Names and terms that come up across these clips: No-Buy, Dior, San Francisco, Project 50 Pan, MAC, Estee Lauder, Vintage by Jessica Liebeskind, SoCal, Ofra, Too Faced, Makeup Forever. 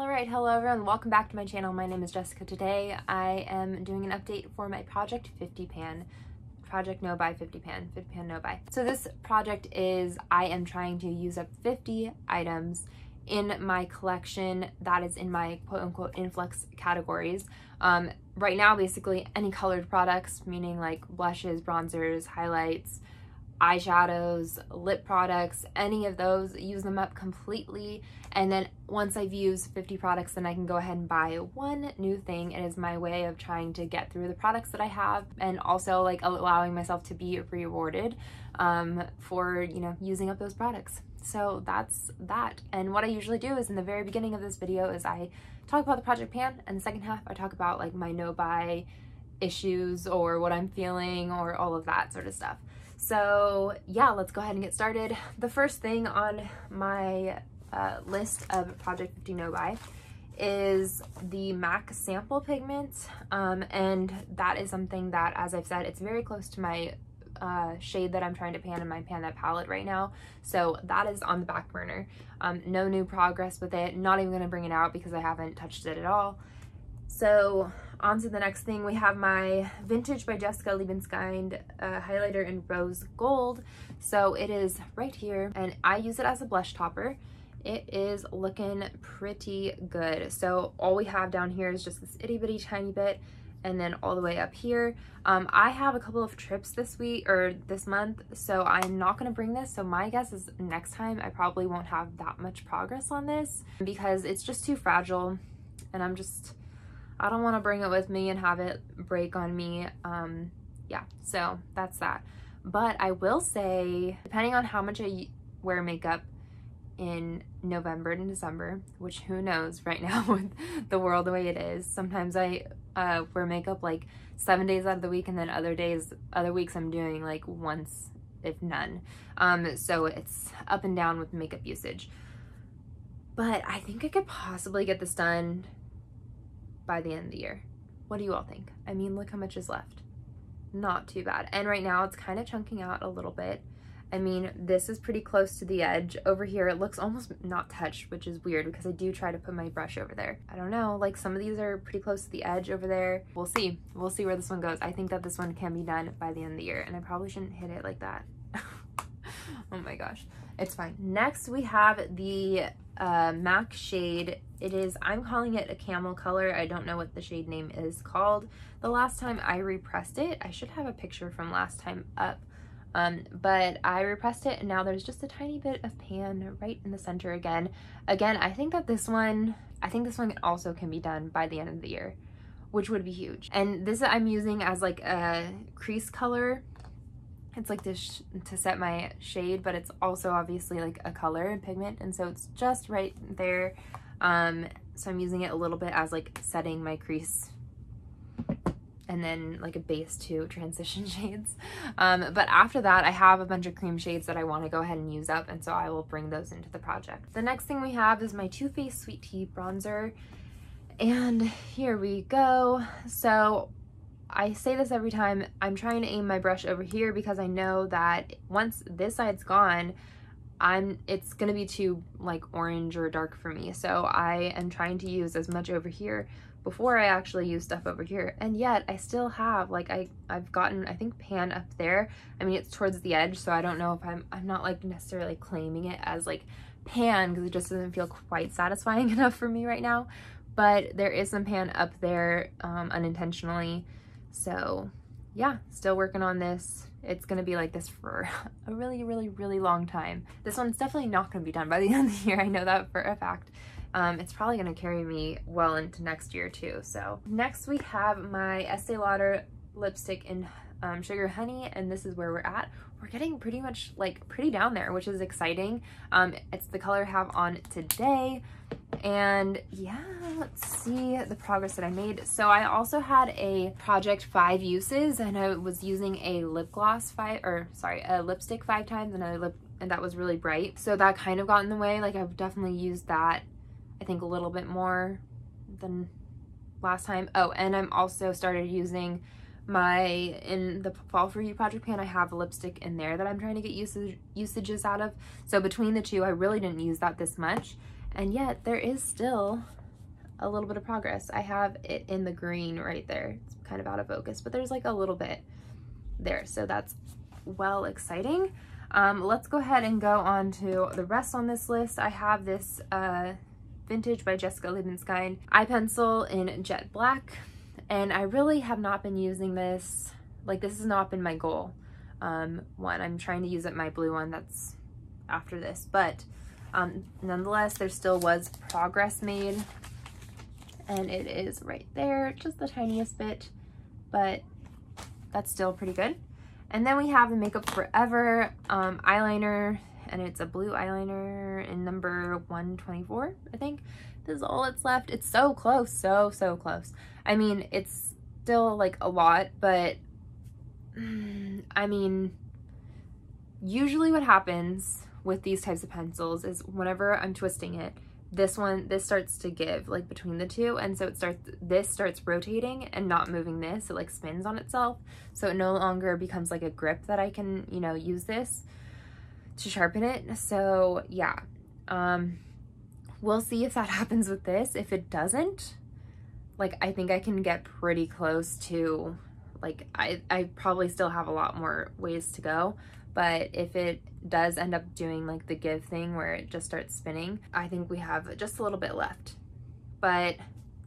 Alright, hello everyone, welcome back to my channel. My name is Jessica. Today I am doing an update for my project 50 pan. Project no buy, 50 pan. 50 pan no buy. So this project is I am trying to use up 50 items in my collection that is in my quote-unquote influx categories. Right now basically any colored products, meaning like blushes, bronzers, highlights, eyeshadows, lip products, any of those, use them up completely. And then once I've used 50 products, then I can go ahead and buy one new thing. It is my way of trying to get through the products that I have and also like allowing myself to be rewarded for, you know, using up those products. So that's that. And what I usually do is in the very beginning of this video is I talk about the project pan, and the second half I talk about like my no buy issues or what I'm feeling or all of that sort of stuff. So yeah, let's go ahead and get started. The first thing on my list of Project 50 No Buy is the MAC sample pigment. And that is something that, as I've said, it's very close to my shade that I'm trying to pan in my Pan That palette right now. So that is on the back burner. No new progress with it. Not even gonna bring it out because I haven't touched it at all. So on to the next thing, we have my Vintage by Jessica Liebeskind highlighter in rose gold. So it is right here and I use it as a blush topper. It is looking pretty good. So all we have down here is just this itty bitty tiny bit and then all the way up here. I have a couple of trips this week or this month, so I'm not gonna bring this. So my guess is next time I probably won't have that much progress on this because it's just too fragile and I don't want to bring it with me and have it break on me. Yeah, so that's that. But I will say, depending on how much I wear makeup in November and December, which who knows right now with the world the way it is, sometimes I wear makeup like 7 days out of the week and then other weeks I'm doing like once, if none. So it's up and down with makeup usage. But I think I could possibly get this done by the end of the year. What do you all think? I mean, look how much is left. Not too bad. And right now it's kind of chunking out a little bit. I mean, this is pretty close to the edge. Over here, it looks almost not touched, which is weird because I do try to put my brush over there. I don't know, like some of these are pretty close to the edge over there. We'll see. We'll see where this one goes. I think that this one can be done by the end of the year and I probably shouldn't hit it like that. Oh my gosh. It's fine. Next, we have the MAC shade. It is, I'm calling it a camel color. I don't know what the shade name is called. The last time I repressed it, I should have a picture from last time up, but I repressed it and now there's just a tiny bit of pan right in the center again. I think that this one also can be done by the end of the year, which would be huge. And this I'm using as like a crease color. It's like this to set my shade, but it's also obviously like a color and pigment, and so it's just right there. So I'm using it a little bit as like setting my crease and then like a base to transition shades. But after that, I have a bunch of cream shades that I want to go ahead and use up, and so I will bring those into the project. The next thing we have is my Too Faced Sweet Tea Bronzer. And here we go. So I say this every time, I'm trying to aim my brush over here because I know that once this side's gone, it's gonna be too like orange or dark for me. So I am trying to use as much over here before I actually use stuff over here. And yet I still have, like I've gotten, I think, pan up there. I mean, it's towards the edge, so I don't know if I'm not like necessarily claiming it as like pan because it just doesn't feel quite satisfying enough for me right now. But there is some pan up there unintentionally. So yeah, still working on this. It's gonna be like this for a really, really, really long time. This one's definitely not gonna be done by the end of the year. I know that for a fact. It's probably gonna carry me well into next year too, so. Next we have my Estee Lauder lipstick in Sugar Honey, and this is where we're at. We're getting pretty much like pretty down there, which is exciting. It's the color I have on today. And yeah, let's see the progress that I made. So I also had a project 5 uses, and I was using a lip gloss a lipstick 5 times, and that was really bright. So that kind of got in the way. Like I've definitely used that, I think, a little bit more than last time. Oh, and I'm also started using in the Fall For You project pan, I have a lipstick in there that I'm trying to get usages out of. So between the two, I really didn't use that this much. And yet there is still a little bit of progress. I have it in the green right there. It's kind of out of focus, but there's like a little bit there. So that's well exciting. Let's go ahead and go on to the rest on this list. I have this Vintage by Jessica Liebeskind eye pencil in jet black, and I really have not been using this. Like, this has not been my goal. One, I'm trying to use it, my blue one that's after this, but nonetheless, there still was progress made, and it is right there, just the tiniest bit, but that's still pretty good. And then we have the Makeup Forever eyeliner, and it's a blue eyeliner in number 124, I think. This is all that's left. It's so close, so close. I mean, it's still like a lot, but I mean, usually what happens with these types of pencils is whenever I'm twisting it, this starts to give, like, between the two, and so this starts rotating and not moving. This, it like spins on itself, so it no longer becomes like a grip that I can, you know, use this to sharpen it. So yeah, we'll see if that happens with this. If it doesn't, like, I think I can get pretty close to, like, I probably still have a lot more ways to go, but if it does end up doing like the give thing where it just starts spinning, I think we have just a little bit left. But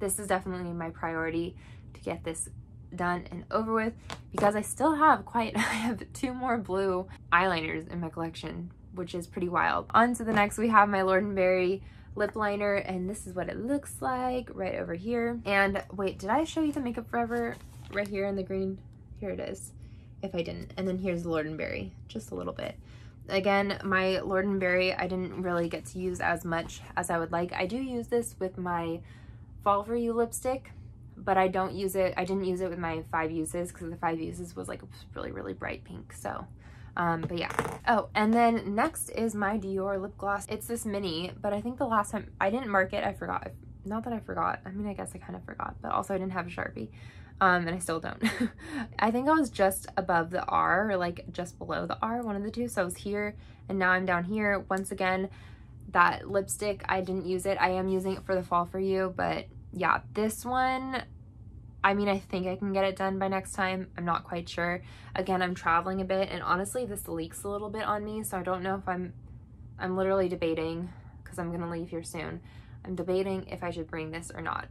this is definitely my priority, to get this done and over with, because I still have I have two more blue eyeliners in my collection, which is pretty wild. On to the next, we have my Lord & Berry lip liner, and this is what it looks like right over here. And wait, did I show you the Makeup Forever right here in the green? Here it is, if I didn't. And then here's the Lord & Berry, just a little bit. Again, my Lord & Berry I didn't really get to use as much as I would like. I do use this with my Fall For You lipstick, but I don't use it, I didn't use it with my 5 uses, because the 5 uses was like really bright pink. So but yeah. Oh, and then next is my Dior lip gloss. It's this mini, but I think the last time I didn't mark it, I forgot. Not that I forgot, I mean, I guess I kind of forgot, but also I didn't have a Sharpie. And I still don't. I think I was just above the R, or like just below the R, one of the two. So I was here, and now I'm down here. Once again, that lipstick, I didn't use it. I am using it for the Fall For You, but yeah, this one, I mean, I think I can get it done by next time. I'm not quite sure. Again, I'm traveling a bit, and honestly, this leaks a little bit on me, so I don't know if I'm literally debating, because I'm gonna leave here soon. I'm debating if I should bring this or not.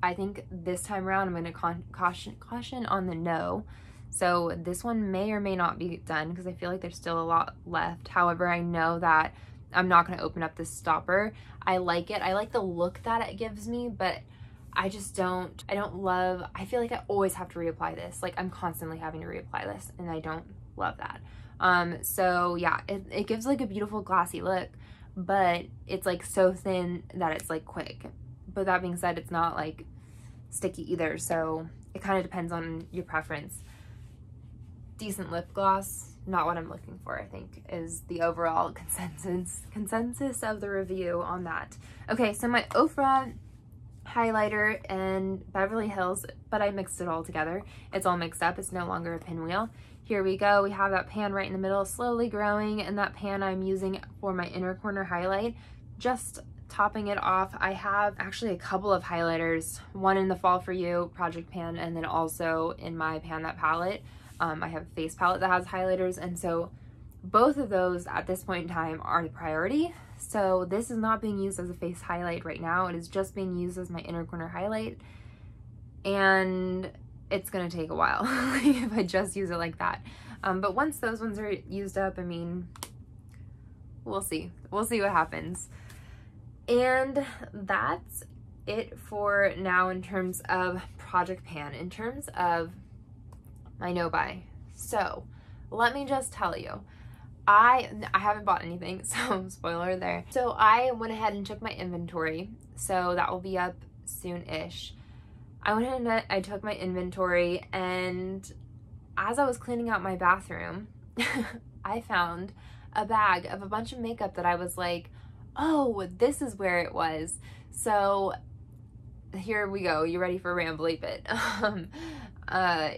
I think this time around I'm going to caution on the no. So this one may or may not be done, because I feel like there's still a lot left. However, I know that I'm not going to open up this stopper. I like it. I like the look that it gives me, but I don't love, I feel like I always have to reapply this. Like, I'm constantly having to reapply this, and I don't love that. So yeah, it gives like a beautiful glossy look, but it's like so thin that it's like quick. But that being said, it's not like sticky either, so it kind of depends on your preference. Decent lip gloss, not what I'm looking for, I think, is the overall consensus of the review on that. Okay, so my Ofra highlighter and Beverly Hills, but I mixed it all together. It's all mixed up, it's no longer a pinwheel. Here we go, we have that pan right in the middle, slowly growing, and that pan I'm using for my inner corner highlight, just topping it off. I have actually a couple of highlighters, one in the Fall For You project pan, and then also in my pan that palette. I have a face palette that has highlighters, and so both of those at this point in time are the priority. So this is not being used as a face highlight right now, it is just being used as my inner corner highlight, and it's gonna take a while if I just use it like that. But once those ones are used up, I mean, we'll see what happens. And that's it for now in terms of project pan, in terms of my no buy. So let me just tell you, I haven't bought anything, so spoiler there. So I went ahead and took my inventory, so that will be up soon-ish. I went ahead and I took my inventory, and as I was cleaning out my bathroom, I found a bag of a bunch of makeup that I was like, oh, this is where it was. So here we go. You ready for a rambly bit?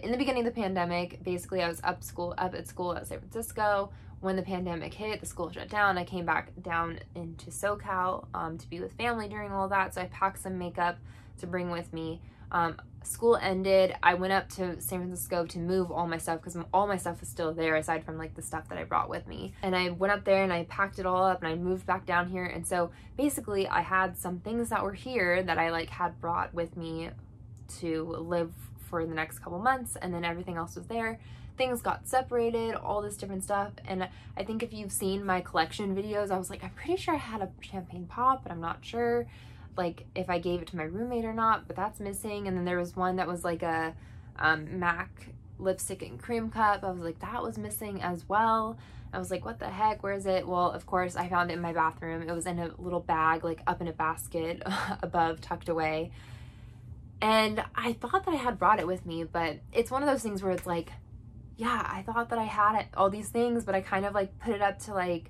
In the beginning of the pandemic, basically I was up at school at San Francisco, when the pandemic hit, the school shut down. I came back down into SoCal to be with family during all that. So I packed some makeup to bring with me. School ended. I went up to San Francisco to move all my stuff because all my stuff was still there aside from like the stuff that I brought with me. And I went up there and I packed it all up and I moved back down here. And so basically I had some things that were here that I like had brought with me to live for the next couple months, and then everything else was there. Things got separated, all this different stuff. And I think if you've seen my collection videos, I was like, I'm pretty sure I had a champagne pop, but I'm not sure like if I gave it to my roommate or not, but that's missing. And then there was one that was like a MAC lipstick and cream cup. I was like, that was missing as well. I was like, what the heck, where is it? Well, of course I found it in my bathroom. It was in a little bag, like up in a basket above, tucked away. And I thought that I had brought it with me, but it's one of those things where it's like, yeah, I thought that I had it, all these things, but I kind of like put it up to like,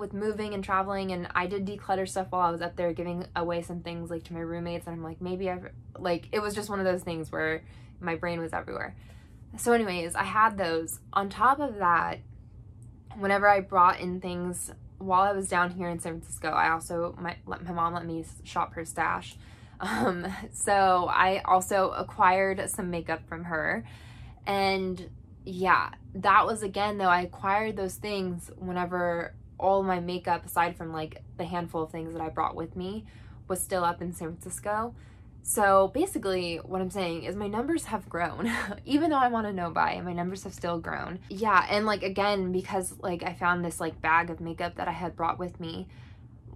with moving and traveling. And I did declutter stuff while I was up there giving away some things like to my roommates. And I'm like, maybe I've like, it was just one of those things where my brain was everywhere. So anyways, I had those. On top of that, whenever I brought in things while I was down here in San Francisco, I also, my mom let me shop her stash. So I also acquired some makeup from her. And yeah, that was again, though, I acquired those things whenever all my makeup, aside from like the handful of things that I brought with me, was still up in San Francisco. So basically what I'm saying is my numbers have grown, even though I'm on a no-buy, my numbers have still grown. Yeah. And like, again, because like I found this like bag of makeup that I had brought with me,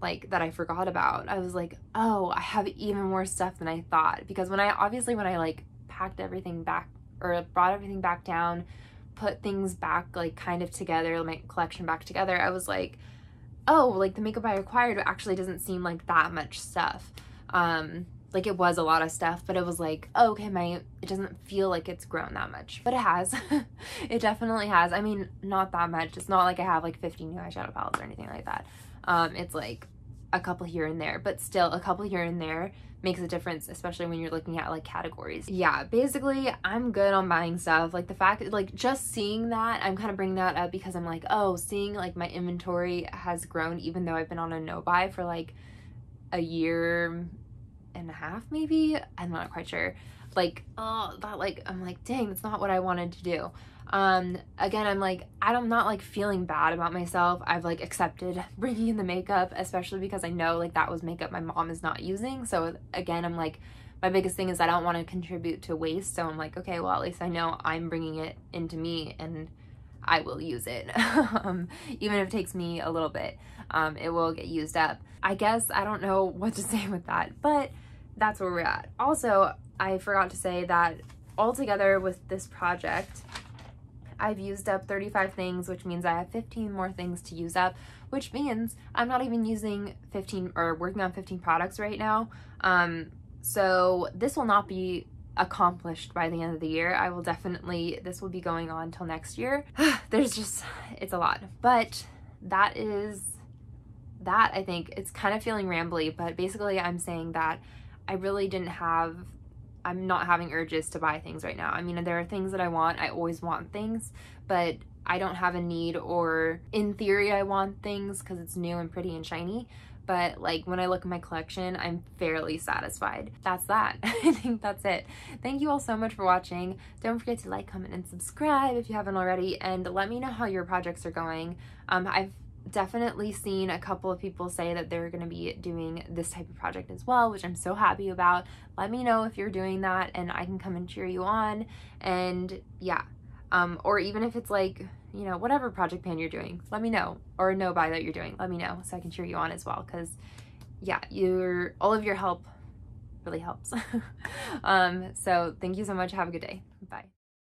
like that I forgot about, I was like, oh, I have even more stuff than I thought. Because when I like packed everything back, or brought everything back down, put things back like kind of together, my collection back together, I was like, oh, like the makeup I acquired actually doesn't seem like that much stuff. Like it was a lot of stuff, but it was like, oh, okay, it doesn't feel like it's grown that much, but it has. It definitely has. I mean, not that much. It's not like I have like 50 new eyeshadow palettes or anything like that. It's like a couple here and there, but still a couple here and there makes a difference, especially when you're looking at like categories. Yeah, basically I'm good on buying stuff. Like the fact, like just seeing that, I'm kind of bringing that up because I'm like, oh, seeing like my inventory has grown, even though I've been on a no buy for like a year and a half, maybe, I'm not quite sure. Like, oh, that like, I'm like, dang, that's not what I wanted to do. Again, I'm like, I'm not like feeling bad about myself. I've like accepted bringing in the makeup, especially because I know like that was makeup my mom is not using. So again, I'm like, my biggest thing is I don't want to contribute to waste. So I'm like, okay, well, at least I know I'm bringing it into me and I will use it. Even if it takes me a little bit, it will get used up. I guess I don't know what to say with that, but that's where we're at. Also, I forgot to say that altogether with this project, I've used up 35 things, which means I have 15 more things to use up, which means I'm not even using 15 or working on 15 products right now. So this will not be accomplished by the end of the year. I will definitely, this will be going on till next year. There's just, it's a lot, but that is that. I think it's kind of feeling rambly, but basically I'm saying that I really didn't have, I'm not having urges to buy things right now. I mean, there are things that I want. I always want things, but I don't have a need, or in theory I want things because it's new and pretty and shiny. But like when I look at my collection, I'm fairly satisfied. That's that. I think that's it. Thank you all so much for watching. Don't forget to like, comment, and subscribe if you haven't already, and let me know how your projects are going. I've definitely seen a couple of people say that they're going to be doing this type of project as well, which I'm so happy about. Let me know if you're doing that and I can come and cheer you on. And yeah, or even if it's like, you know, whatever project plan you're doing, let me know, or no buy that you're doing, let me know so I can cheer you on as well, because yeah, all of your help really helps. So thank you so much. Have a good day.